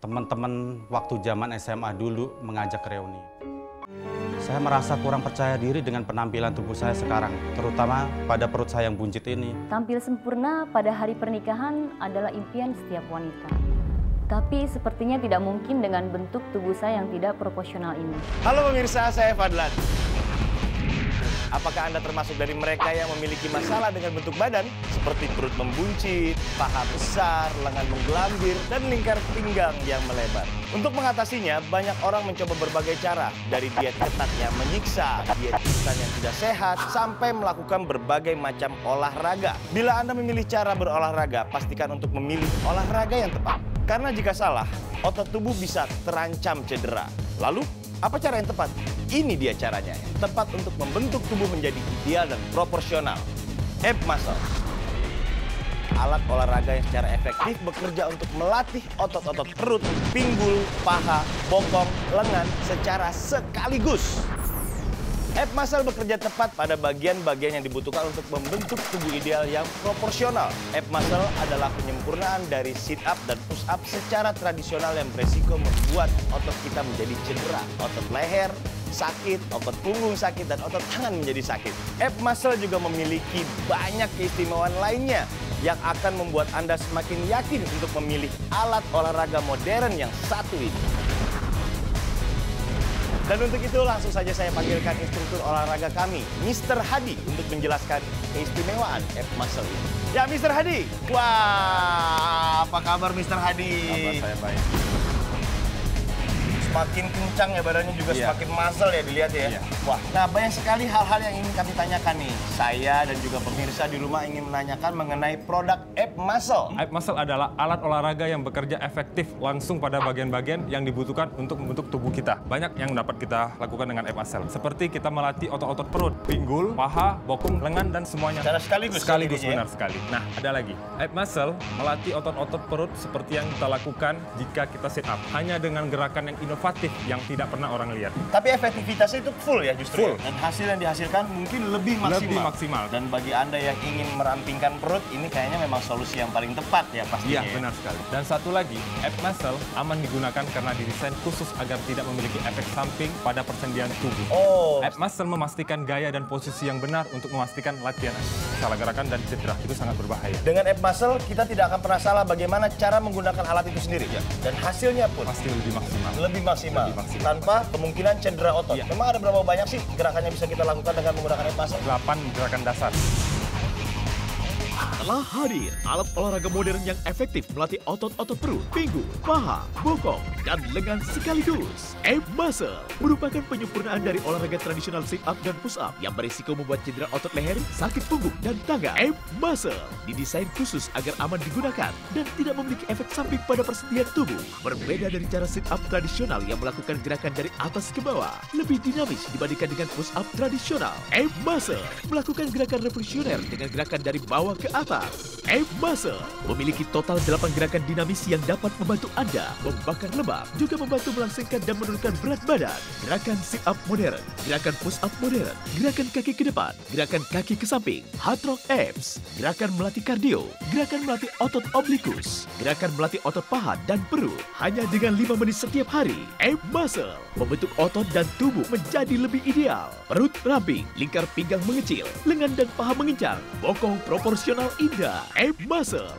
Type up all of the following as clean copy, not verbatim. Teman-teman waktu zaman SMA dulu mengajak reuni. Saya merasa kurang percaya diri dengan penampilan tubuh saya sekarang, terutama pada perut saya yang buncit ini. Tampil sempurna pada hari pernikahan adalah impian setiap wanita. Tapi sepertinya tidak mungkin dengan bentuk tubuh saya yang tidak proporsional ini. Halo pemirsa, saya Fadlan. Apakah Anda termasuk dari mereka yang memiliki masalah dengan bentuk badan? Seperti perut membuncit, paha besar, lengan menggelambir, dan lingkar pinggang yang melebar. Untuk mengatasinya, banyak orang mencoba berbagai cara. Dari diet ketat yang menyiksa, diet instan yang tidak sehat, sampai melakukan berbagai macam olahraga. Bila Anda memilih cara berolahraga, pastikan untuk memilih olahraga yang tepat. Karena jika salah, otot tubuh bisa terancam cedera. Lalu, apa cara yang tepat? Ini dia caranya, tepat untuk membentuk tubuh menjadi ideal dan proporsional. Ab Muscle. Alat olahraga yang secara efektif bekerja untuk melatih otot-otot perut, pinggul, paha, bokong, lengan secara sekaligus. Ab Muscle bekerja tepat pada bagian-bagian yang dibutuhkan untuk membentuk tubuh ideal yang proporsional. Ab Muscle adalah penyempurnaan dari sit-up dan push-up secara tradisional yang beresiko membuat otot kita menjadi cedera. Otot leher sakit, otot punggung sakit, dan otot tangan menjadi sakit. Ab Muscle juga memiliki banyak keistimewaan lainnya yang akan membuat Anda semakin yakin untuk memilih alat olahraga modern yang satu ini. Dan untuk itu langsung saja saya panggilkan instruktur olahraga kami, Mr. Hadi, untuk menjelaskan keistimewaan F Muscle ini. Ya, Mr. Hadi. Wah, apa kabar Mr. Hadi? Kabar saya baik. Semakin kencang ya badannya juga, yeah. Semakin muscle ya dilihat ya. Yeah. Wah, nah banyak sekali hal-hal yang ingin kami tanyakan nih. Saya dan juga pemirsa di rumah ingin menanyakan mengenai produk Ab Muscle. Ab Muscle adalah alat olahraga yang bekerja efektif langsung pada bagian-bagian yang dibutuhkan untuk membentuk tubuh kita. Banyak yang dapat kita lakukan dengan Ab Muscle. Seperti kita melatih otot-otot perut, pinggul, paha, bokong, lengan, dan semuanya. Secara sekaligus benar ya? Sekali. Nah, ada lagi. Ab Muscle melatih otot-otot perut seperti yang kita lakukan jika kita sit up. Hanya dengan gerakan yang inovatif. Yang tidak pernah orang lihat. Tapi efektivitasnya itu full ya justru? Full. Dan hasil yang dihasilkan mungkin lebih maksimal. Lebih maksimal. Dan bagi Anda yang ingin merampingkan perut, ini kayaknya memang solusi yang paling tepat ya pastinya. Iya, benar sekali. Dan satu lagi, Ab Muscle aman digunakan karena didesain khusus agar tidak memiliki efek samping pada persendian tubuh. Oh. Ab Muscle memastikan gaya dan posisi yang benar untuk memastikan latihan. Salah gerakan dan cedera itu sangat berbahaya. Dengan Ab Muscle, kita tidak akan pernah salah bagaimana cara menggunakan alat itu sendiri. Ya. Dan hasilnya pun pasti lebih maksimal. Lebih maksimal. Tanpa kemungkinan cedera otot. Iya. Memang ada berapa banyak sih gerakannya bisa kita lakukan dengan menggunakan Ab Muscle? 8 gerakan dasar. Telah hadir alat olahraga modern yang efektif melatih otot-otot perut, pinggul, paha, bokong, dan lengan sekaligus. Ab Muscle merupakan penyempurnaan dari olahraga tradisional sit-up dan push-up yang berisiko membuat cedera otot leher, sakit punggung, dan tangan. Ab Muscle didesain khusus agar aman digunakan dan tidak memiliki efek samping pada persendian tubuh. Berbeda dari cara sit-up tradisional yang melakukan gerakan dari atas ke bawah, lebih dinamis dibandingkan dengan push-up tradisional. Ab Muscle melakukan gerakan revolusioner dengan gerakan dari bawah ke atas. Ab Muscle memiliki total 8 gerakan dinamis yang dapat membantu Anda membakar lemak, juga membantu melangsingkan dan menurunkan berat badan. Gerakan sit up modern, gerakan push up modern, gerakan kaki ke depan, gerakan kaki ke samping, hard rock abs, gerakan melatih kardio, gerakan melatih otot oblikus, gerakan melatih otot paha dan perut. Hanya dengan 5 menit setiap hari, Ab Muscle membentuk otot dan tubuh menjadi lebih ideal. Perut ramping, lingkar pinggang mengecil, lengan dan paha mengencang, bokong proporsional indah. Ab Muscle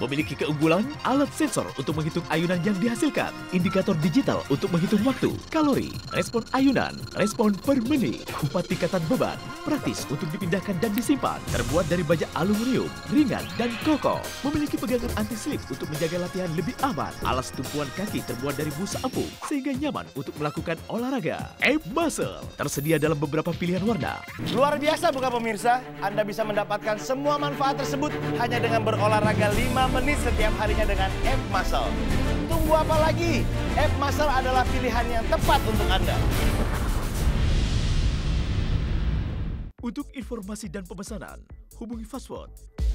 memiliki keunggulan alat sensor untuk menghitung ayunan yang dihasilkan, indikator digital untuk menghitung waktu, kalori, respon ayunan, respon per menit, 4 tingkatan beban, praktis untuk dipindahkan dan disimpan, terbuat dari baja aluminium, ringan dan kokoh, memiliki pegangan anti-slip untuk menjaga latihan lebih aman, alas tumpuan kaki terbuat dari busa empuk sehingga nyaman untuk melakukan olahraga. Ab Muscle tersedia dalam beberapa pilihan warna. Luar biasa bukan pemirsa? Anda bisa mendapatkan semua manfaat tersebut hanya dengan berolahraga 5 menit setiap harinya dengan Ab Muscle. Tunggu apa lagi? Ab Muscle adalah pilihan yang tepat untuk Anda. Untuk informasi dan pemesanan, hubungi Fastworld.